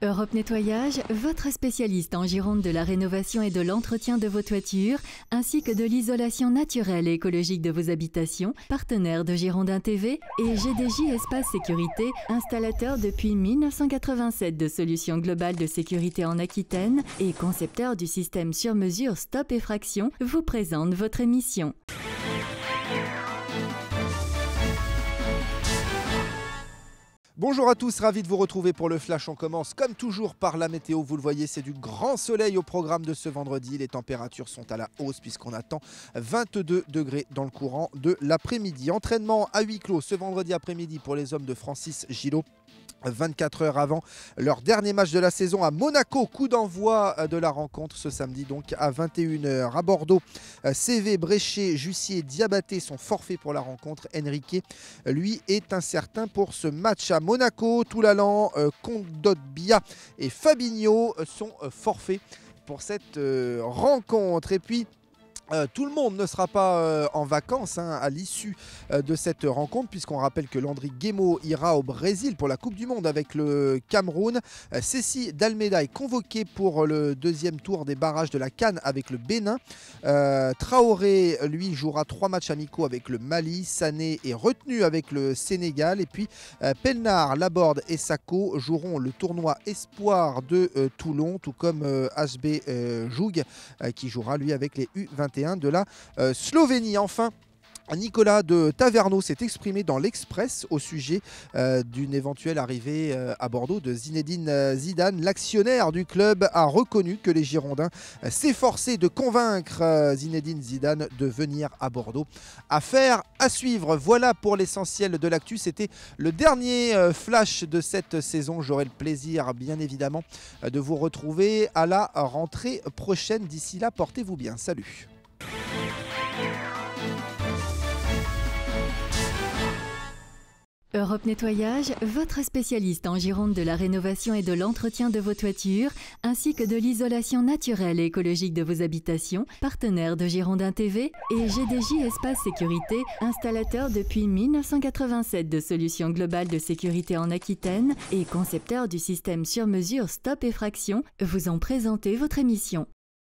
Europe Nettoyage, votre spécialiste en Gironde de la rénovation et de l'entretien de vos toitures, ainsi que de l'isolation naturelle et écologique de vos habitations, partenaire de Girondins TV et GDJ Espace Sécurité, installateur depuis 1987 de solutions globales de sécurité en Aquitaine et concepteur du système sur mesure Stop Effraction, vous présente votre émission. Bonjour à tous, ravi de vous retrouver pour le Flash. On commence comme toujours par la météo. Vous le voyez, c'est du grand soleil au programme de ce vendredi. Les températures sont à la hausse puisqu'on attend 22 degrés dans le courant de l'après-midi. Entraînement à huis clos ce vendredi après-midi pour les hommes de Francis Gillot. 24 heures avant leur dernier match de la saison à Monaco, coup d'envoi de la rencontre ce samedi donc à 21 h. À Bordeaux, CV, Bréché, Jussier, Diabaté sont forfaits pour la rencontre. Enrique, lui, est incertain pour ce match. À Monaco, Toulalan, Condot, Bia et Fabinho sont forfaits pour cette rencontre. Et puis tout le monde ne sera pas en vacances à l'issue de cette rencontre, puisqu'on rappelle que Landry Guémo ira au Brésil pour la Coupe du Monde avec le Cameroun. Cécile Dalmeida est convoquée pour le deuxième tour des barrages de la Cannes avec le Bénin. Traoré, lui, jouera 3 matchs amicaux avec le Mali. Sané est retenu avec le Sénégal. Et puis Pelnard, Laborde et Sacco joueront le tournoi Espoir de Toulon, tout comme HB Joug qui jouera lui avec les U21 de la Slovénie. Enfin, Nicolas de Tavernost s'est exprimé dans l'Express au sujet d'une éventuelle arrivée à Bordeaux de Zinedine Zidane. L'actionnaire du club a reconnu que les Girondins s'efforçaient de convaincre Zinedine Zidane de venir à Bordeaux. Affaire à suivre. Voilà pour l'essentiel de l'actu. C'était le dernier flash de cette saison. J'aurai le plaisir, bien évidemment, de vous retrouver à la rentrée prochaine. D'ici là, portez-vous bien. Salut. Europe Nettoyage, votre spécialiste en Gironde de la rénovation et de l'entretien de vos toitures, ainsi que de l'isolation naturelle et écologique de vos habitations, partenaire de Girondins TV et GDJ Espace Sécurité, installateur depuis 1987 de solutions globales de sécurité en Aquitaine et concepteur du système sur mesure Stop Effraction, vous ont présenté votre émission.